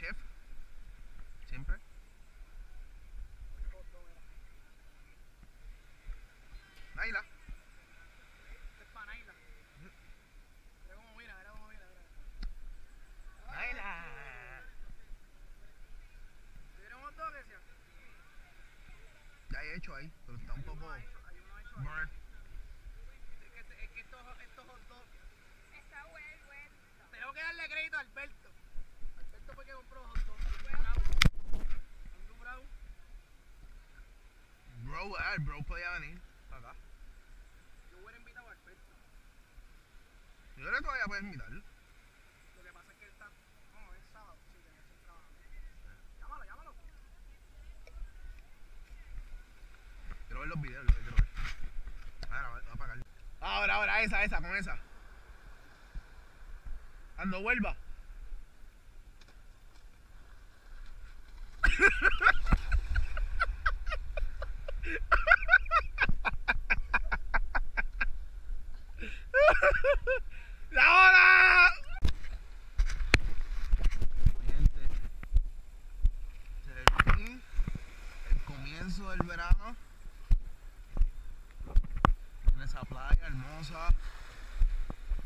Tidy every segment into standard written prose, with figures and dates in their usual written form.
chef? Siempre. Naila. Es para Naila. Mira cómo mira, mira cómo mira. Naila. ¿Tuvieron un toque, sí? Ya hay hecho ahí, pero está un poco... Alberto fue que compró hot dog. Bro, el bro podía venir acá. Yo hubiera invitado a Alberto. Yo creo que todavía puedes invitarlo. Lo que pasa es que él está... No, es sábado, sí, tenía que trabajar. Llámalo, llámalo. Quiero ver los videos, lo que quiero ver. Ahora, va a pagar. Ahora, esa, con esa. Cuando vuelva. Del verano en esa playa hermosa.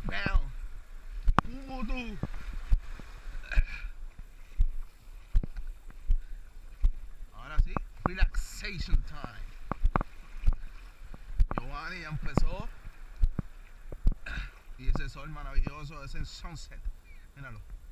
Bam. Tú. Ahora sí, relaxation time. Giovanni ya empezó y ese sol maravilloso, ese sunset, míralo.